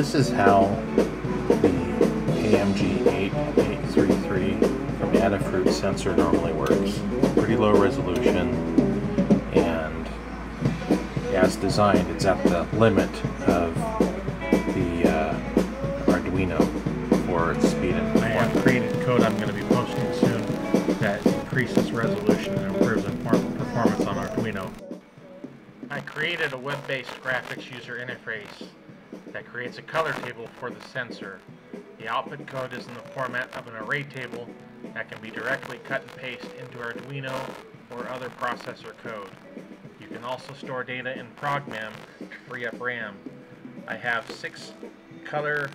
This is how the AMG8833 from Adafruit sensor normally works. Pretty low resolution, and as designed, it's at the limit of the Arduino for its speed and performance. I have created code I'm going to be posting soon that increases resolution and improves performance on Arduino. I created a web-based graphics user interface that creates a color table for the sensor. The output code is in the format of an array table that can be directly cut and pasted into Arduino or other processor code. You can also store data in ProgMem to free up RAM. I have 6 color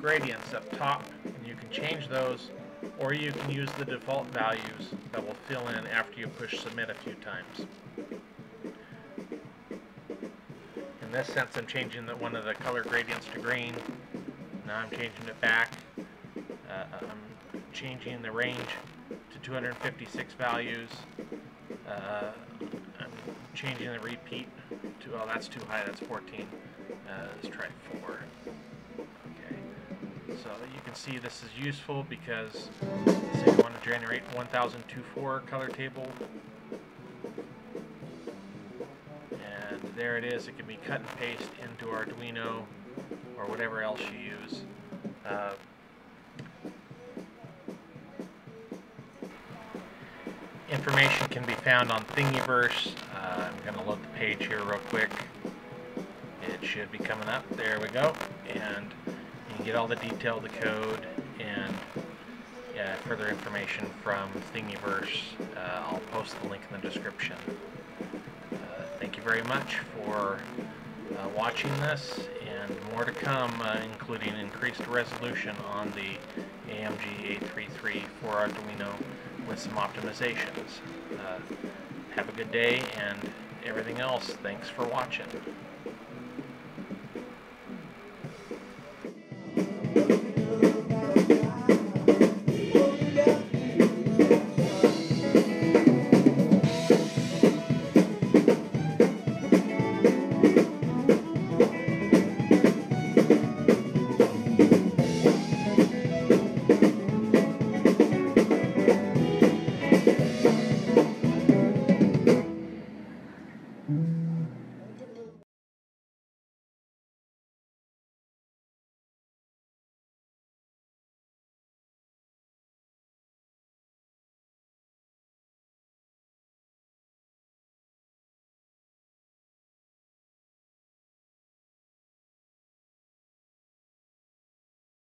gradients up top, and you can change those, or you can use the default values that will fill in after you push submit a few times. In this sense, I'm changing one of the color gradients to green. Now I'm changing it back. I'm changing the range to 256 values. I'm changing the repeat to, oh, that's too high, that's 14. Let's try 4. Okay. So you can see this is useful because, say you want to generate 1024 color table. There it is. It can be cut and paste into Arduino or whatever else you use. Information can be found on Thingiverse. I'm going to load the page here real quick. It should be coming up. There we go. And you can get all the detail of the code and further information from Thingiverse. I'll post the link in the description. Thank you very much for watching this, and more to come, including increased resolution on the AMG8833 for Arduino with some optimizations. Have a good day, and everything else, thanks for watching.